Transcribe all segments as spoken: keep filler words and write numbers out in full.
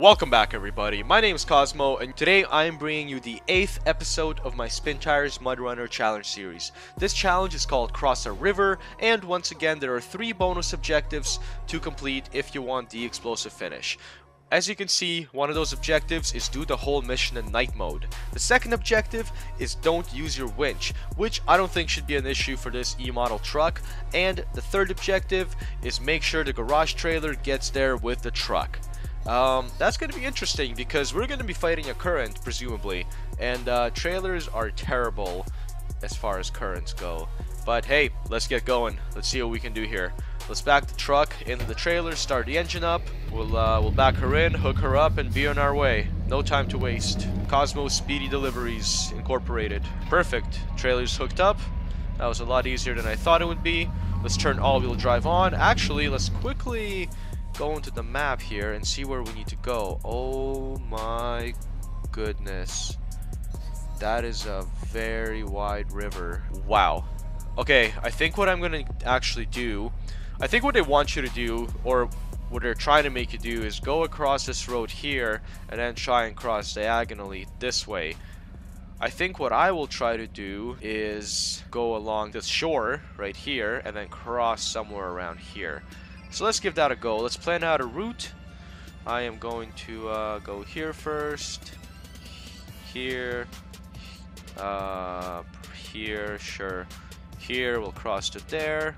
Welcome back everybody, my name is Cosmo and today I am bringing you the eighth episode of my Spin Tires Mudrunner challenge series. This challenge is called Cross a River, and once again there are three bonus objectives to complete if you want the explosive finish. As you can see, one of those objectives is do the whole mission in night mode. The second objective is don't use your winch, which I don't think should be an issue for this E-model truck. And the third objective is make sure the garage trailer gets there with the truck. Um, that's going to be interesting because we're going to be fighting a current, presumably. And uh, trailers are terrible as far as currents go. But hey, let's get going. Let's see what we can do here. Let's back the truck into the trailer, start the engine up. We'll uh, we'll back her in, hook her up, and be on our way. No time to waste. Cosmo Speedy Deliveries Incorporated. Perfect. Trailer's hooked up. That was a lot easier than I thought it would be. Let's turn all-wheel drive on. Actually, let's quickly go into the map here and see where we need to go. Oh my goodness. That is a very wide river. Wow. Okay, I think what I'm gonna actually do, I think what they want you to do, or what they're trying to make you do, is go across this road here and then try and cross diagonally this way. I think what I will try to do is go along this shore right here and then cross somewhere around here. So let's give that a go. Let's plan out a route. I am going to uh, go here first, here, uh, here, sure. Here, we'll cross to there,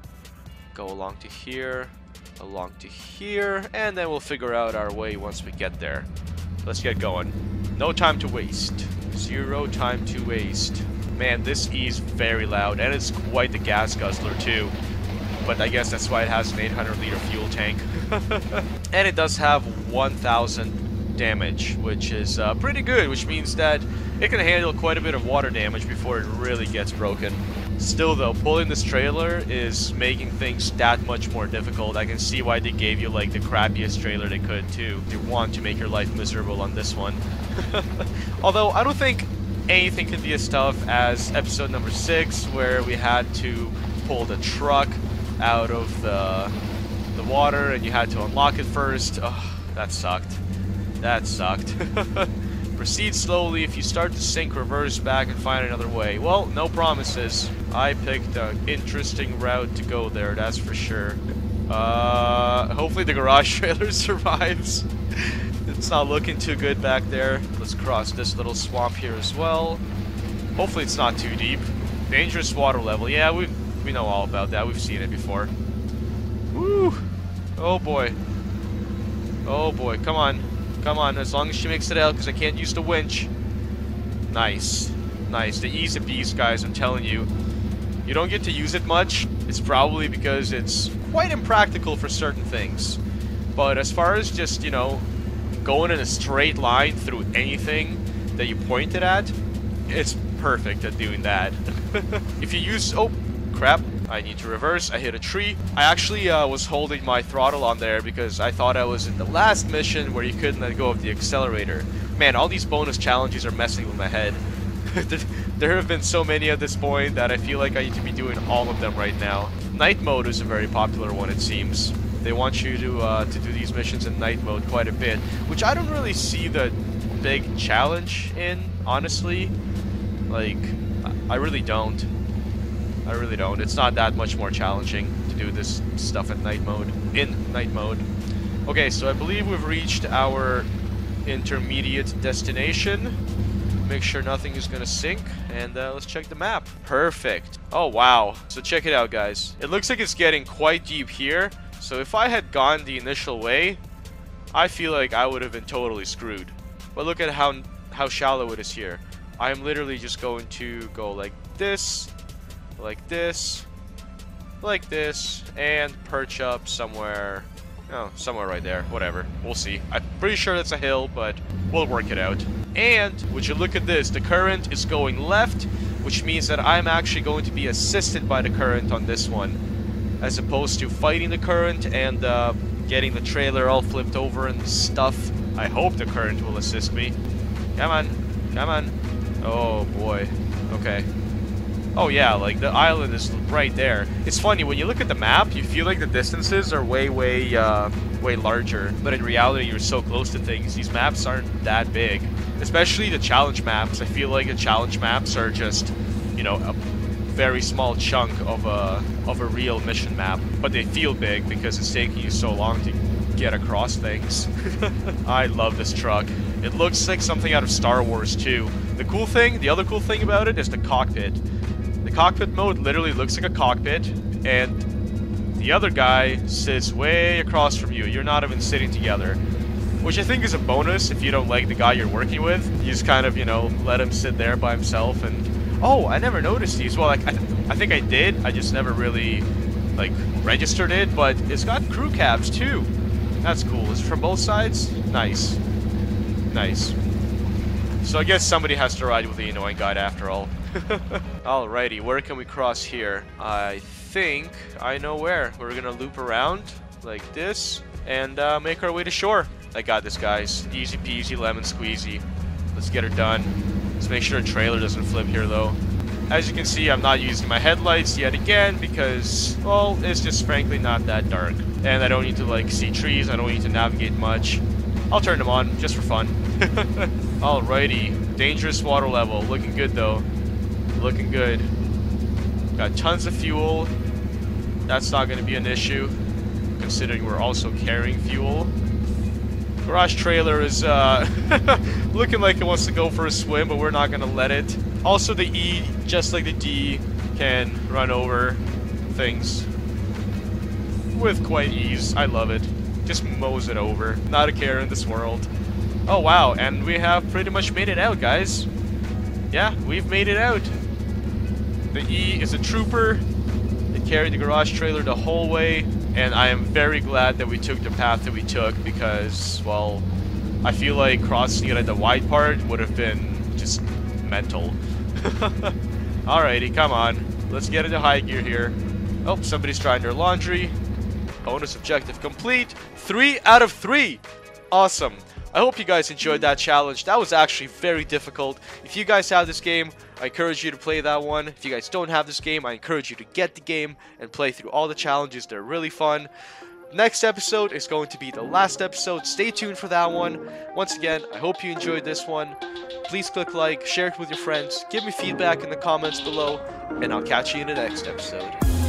go along to here, along to here, and then we'll figure out our way once we get there. Let's get going. No time to waste. Zero time to waste. Man, this E is very loud, and it's quite the gas guzzler too. But I guess that's why it has an eight hundred liter fuel tank. And it does have one thousand damage, which is uh, pretty good, which means that it can handle quite a bit of water damage before it really gets broken. Still though, pulling this trailer is making things that much more difficult. I can see why they gave you like the crappiest trailer they could too. They want to make your life miserable on this one. Although I don't think anything can be as tough as episode number six, where we had to pull the truck out of the, the water and you had to unlock it first. Oh, that sucked. That sucked. Proceed slowly. If you start to sink, reverse back and find another way. Well, no promises. I picked an interesting route to go there, that's for sure. Uh, hopefully the garage trailer survives. It's not looking too good back there. Let's cross this little swamp here as well. Hopefully it's not too deep. Dangerous water level. Yeah, we we know all about that. We've seen it before. Woo! Oh boy. Oh boy. Come on. Come on, as long as she makes it out, because I can't use the winch. Nice. Nice. The E's a beast, guys, I'm telling you. You don't get to use it much. It's probably because it's quite impractical for certain things. But as far as just, you know, going in a straight line through anything that you point it at, it's perfect at doing that. If you use... Oh, crap. I need to reverse. I hit a tree. I actually uh, was holding my throttle on there because I thought I was in the last mission where you couldn't let go of the accelerator. Man, all these bonus challenges are messing with my head. There have been so many at this point that I feel like I need to be doing all of them right now. Night mode is a very popular one, it seems. They want you to, uh, to do these missions in night mode quite a bit, which I don't really see the big challenge in, honestly. Like, I really don't. I really don't. It's not that much more challenging to do this stuff in night mode. In night mode. Okay, so I believe we've reached our intermediate destination. Make sure nothing is gonna sink, and uh, let's check the map. Perfect. Oh wow. So check it out, guys. It looks like it's getting quite deep here. So if I had gone the initial way, I feel like I would have been totally screwed. But look at how how shallow it is here. I am literally just going to go like this. Like this, like this, and perch up somewhere. Oh, somewhere right there. Whatever. We'll see. I'm pretty sure that's a hill, but we'll work it out. And would you look at this? The current is going left, which means that I'm actually going to be assisted by the current on this one, as opposed to fighting the current and uh, getting the trailer all flipped over and stuff. I hope the current will assist me. Come on, come on. Oh boy. Okay. Oh yeah, like the island is right there. It's funny, when you look at the map, you feel like the distances are way, way, uh, way larger. But in reality, you're so close to things. These maps aren't that big, especially the challenge maps. I feel like the challenge maps are just, you know, a very small chunk of a, of a real mission map. But they feel big because it's taking you so long to get across things. I love this truck. It looks like something out of Star Wars too. The cool thing, the other cool thing about it is the cockpit. The cockpit mode literally looks like a cockpit, and the other guy sits way across from you. You're not even sitting together, which I think is a bonus if you don't like the guy you're working with. You just kind of, you know, let him sit there by himself. And oh, I never noticed these. Well, like, I, th I think I did. I just never really like registered it, but it's got crew cabs too. That's cool. Is it from both sides? Nice. Nice. So I guess somebody has to ride with the annoying guide after all. Alrighty, where can we cross here? I think I know where. We're gonna loop around like this and uh, make our way to shore. I got this, guys. Easy peasy, lemon squeezy. Let's get her done. Let's make sure a trailer doesn't flip here, though. As you can see, I'm not using my headlights yet again because, well, it's just frankly not that dark. And I don't need to, like, see trees. I don't need to navigate much. I'll turn them on, just for fun. Alrighty. Dangerous water level. Looking good, though. Looking good. Got tons of fuel. That's not going to be an issue, considering we're also carrying fuel. Garage trailer is uh, looking like it wants to go for a swim, but we're not going to let it. Also, the E, just like the D, can run over things with quite ease. I love it. Just mows it over. Not a care in this world. Oh wow, and we have pretty much made it out, guys. Yeah, we've made it out. The E is a trooper. It carried the garage trailer the whole way, and I am very glad that we took the path that we took because, well, I feel like crossing it at the wide part would have been just mental. Alrighty, come on. Let's get into high gear here. Oh, somebody's trying their laundry. Bonus objective complete. Three out of three. Awesome. I hope you guys enjoyed that challenge. That was actually very difficult. If you guys have this game, I encourage you to play that one. If you guys don't have this game, I encourage you to get the game and play through all the challenges. They're really fun. Next episode is going to be the last episode. Stay tuned for that one. Once again, I hope you enjoyed this one. Please click like, share it with your friends, give me feedback in the comments below, and I'll catch you in the next episode.